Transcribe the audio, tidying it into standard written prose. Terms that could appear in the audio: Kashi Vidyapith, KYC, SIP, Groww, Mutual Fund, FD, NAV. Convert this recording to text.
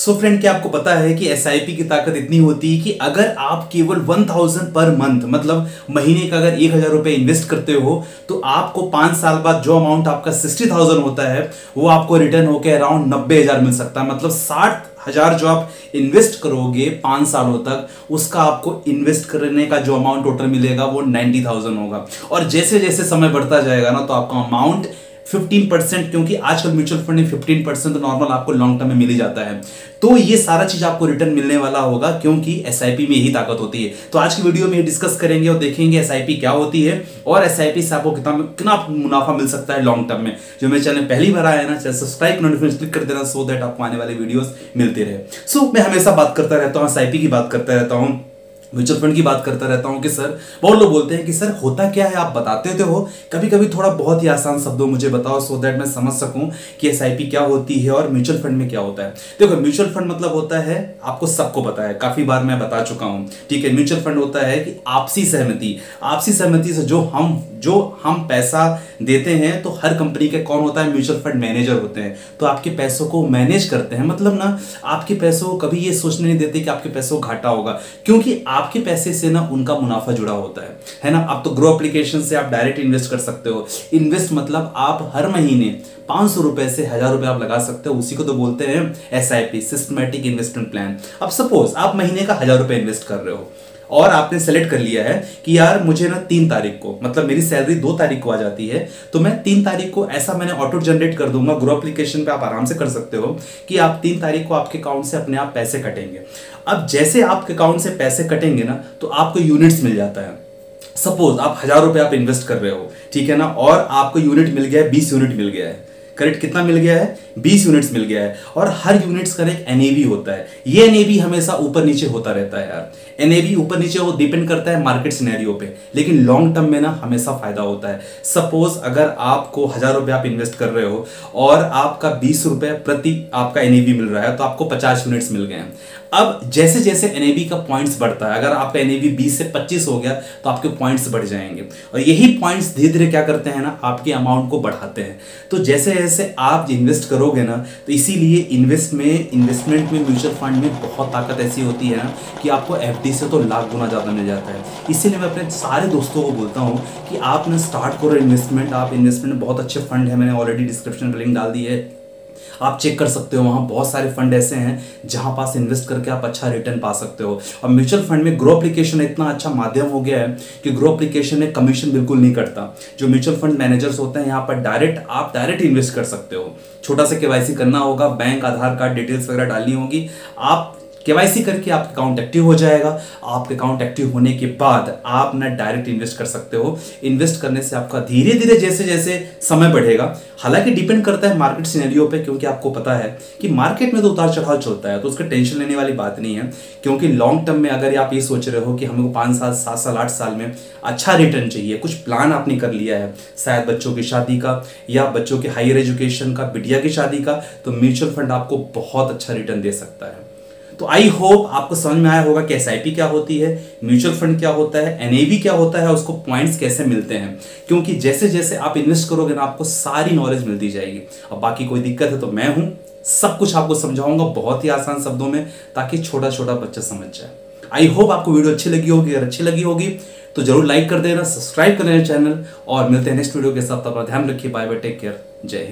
So friend, क्या आपको पता है कि SIP की ताकत इतनी होती है कि अगर आप केवल 1000 पर मंथ, मतलब महीने का अगर 1000 रुपये इन्वेस्ट करते हो तो आपको 5 साल बाद जो अमाउंट आपका 60000 होता है वो आपको रिटर्न होकर अराउंड 90000 मिल सकता है। मतलब 60000 जो आप इन्वेस्ट करोगे 5 सालों तक, उसका आपको इन्वेस्ट करने का जो अमाउंट टोटल मिलेगा वो 90000 होगा। और जैसे जैसे समय बढ़ता जाएगा ना तो आपका अमाउंट 15%, क्योंकि आजकल म्यूचुअल फंड में 15% तो नॉर्मल आपको लॉन्ग टर्म में मिल ही जाता है, तो ये सारा चीज आपको रिटर्न मिलने वाला होगा क्योंकि SIP में यही ताकत होती है। तो आज की वीडियो में डिस्कस करेंगे और देखेंगे SIP क्या होती है और SIP से आपको कितना मुनाफा मिल सकता है लॉन्ग टर्म में। जो मेरे चैनल पहली बार आया ना, चैनल सब्सक्राइब नोटिफिकेशन क्लिक कर देना सो दैट आपको आने वाले वीडियोस मिलते रहे। सो मैं हमेशा बात करता रहता हूँ, SIP की बात करता रहता हूँ, म्यूचुअल फंड की बात करता रहता हूँ कि सर, बहुत लोग बोलते हैं कि सर होता क्या है, आप बताते तो हो, कभी कभी थोड़ा बहुत ही आसान शब्दों मुझे बताओ सो दैट मैं समझ सकूं कि SIP क्या होती है और म्यूचुअल फंड में क्या होता है। देखो, म्यूचुअल फंड मतलब होता है, आपको सबको पता है, काफ़ी बार मैं बता चुका हूँ, ठीक है। म्यूचुअल फंड होता है कि आपसी सहमति से जो हम पैसा देते हैं, तो हर कंपनी के कौन होता है, म्यूचुअल फंड मैनेजर होते हैं, तो आपके पैसों को मैनेज करते हैं। मतलब ना आपके पैसों को कभी ये सोचने नहीं देते कि आपके पैसों को घाटा होगा, क्योंकि आपके पैसे से ना उनका मुनाफा जुड़ा होता है ना। आप तो ग्रो एप्लीकेशन से आप डायरेक्ट इन्वेस्ट कर सकते हो। इन्वेस्ट मतलब आप हर महीने 500 रुपए से 1000 रुपए आप लगा सकते हो, उसी को तो बोलते हैं SIP, सिस्टमेटिक इन्वेस्टमेंट प्लान। अब सपोज आप महीने का 1000 रुपए इन्वेस्ट कर रहे हो और आपने सेलेक्ट कर लिया है कि यार मुझे ना 3 तारीख को, मतलब मेरी सैलरी 2 तारीख को आ जाती है, तो मैं 3 तारीख को, ऐसा मैंने ऑटो जनरेट कर दूंगा, ग्रो एप्लीकेशन पे आप आराम से कर सकते हो कि आप 3 तारीख को आपके अकाउंट से अपने आप पैसे कटेंगे। अब जैसे आपके अकाउंट से पैसे कटेंगे ना तो आपको यूनिट्स मिल जाता है। सपोज आप 1000 रुपये आप इन्वेस्ट कर रहे हो, ठीक है ना, और आपको यूनिट मिल गया है, 20 यूनिट मिल गया है, करेक्ट, कितना मिल गया है, 20 यूनिट्स मिल गया है। और हर यूनिट्स का एक NAV होता है, ये NAV हमेशा ऊपर नीचे होता रहता है यार, NAV ऊपर नीचे वो डिपेंड करता है मार्केट सिनेरियो पे, लेकिन लॉन्ग टर्म में ना हमेशा फायदा होता है। सपोज अगर आपको 1000 रुपये आप इन्वेस्ट कर रहे हो और आपका 20 रुपये प्रति आपका NAV मिल रहा है, तो आपको 50 यूनिट्स मिल गए हैं। अब जैसे जैसे NAV का पॉइंट्स बढ़ता है, अगर आपका NAV 20 से 25 हो गया तो आपके पॉइंट्स बढ़ जाएंगे, और यही पॉइंट्स धीरे धीरे क्या करते हैं ना, आपके अमाउंट को बढ़ाते हैं। तो जैसे जैसे आप इन्वेस्ट करोगे ना, तो इसीलिए इन्वेस्टमेंट में म्यूचुअल फंड में बहुत ताकत ऐसी होती है ना कि आपको FD से तो लाख गुना ज़्यादा मिल जाता है। इसीलिए मैं अपने सारे दोस्तों को बोलता हूँ कि आप ना स्टार्ट करो इन्वेस्टमेंट। आप इन्वेस्टमेंट बहुत अच्छे फंड है, मैंने ऑलरेडी डिस्क्रिप्शन में लिंक डाल दी है, आप चेक कर सकते हो, वहाँ बहुत सारे फंड ऐसे हैं जहाँ पास इन्वेस्ट करके आप अच्छा रिटर्न पा सकते हो। और म्यूचुअल फंड में ग्रो एप्लीकेशन इतना अच्छा माध्यम हो गया है कि ग्रो एप्लीकेशन में कमीशन बिल्कुल नहीं कटता। जो म्यूचुअल फंड मैनेजर्स होते हैं यहाँ पर आप डायरेक्ट इन्वेस्ट कर सकते हो। छोटा सा KYC करना होगा, बैंक, आधार कार्ड डिटेल्स वगैरह डालनी होगी, आप KYC करके आपका अकाउंट एक्टिव हो जाएगा। आपके अकाउंट एक्टिव होने के बाद आप ना डायरेक्ट इन्वेस्ट कर सकते हो। इन्वेस्ट करने से आपका धीरे धीरे जैसे जैसे समय बढ़ेगा, हालांकि डिपेंड करता है मार्केट सिनेरियो पे, क्योंकि आपको पता है कि मार्केट में तो उतार चढ़ाव चलता है, तो उसका टेंशन लेने वाली बात नहीं है। क्योंकि लॉन्ग टर्म में अगर आप ये सोच रहे हो कि हमको 5 साल, 7 साल, 8 साल में अच्छा रिटर्न चाहिए, कुछ प्लान आपने कर लिया है, शायद बच्चों की शादी का या बच्चों के हायर एजुकेशन का, बिटिया की शादी का, तो म्यूचुअल फंड आपको बहुत अच्छा रिटर्न दे सकता है। तो आई होप आपको समझ में आया होगा कि SIP क्या होती है, म्यूचुअल फंड क्या होता है, NAV क्या होता है, उसको पॉइंट्स कैसे मिलते हैं, क्योंकि जैसे जैसे आप इन्वेस्ट करोगे ना आपको सारी नॉलेज मिलती जाएगी। अब बाकी कोई दिक्कत है तो मैं हूँ, सब कुछ आपको समझाऊंगा बहुत ही आसान शब्दों में, ताकि छोटा छोटा बच्चा समझ जाए। आई होप आपको वीडियो अच्छी लगी होगी, अगर अच्छी लगी होगी तो जरूर लाइक कर देना, सब्सक्राइब कर देना चैनल, और मिलते हैं नेक्स्ट वीडियो के साथ। अपना ध्यान रखिए, बाय बाय, टेक केयर, जय हिंद।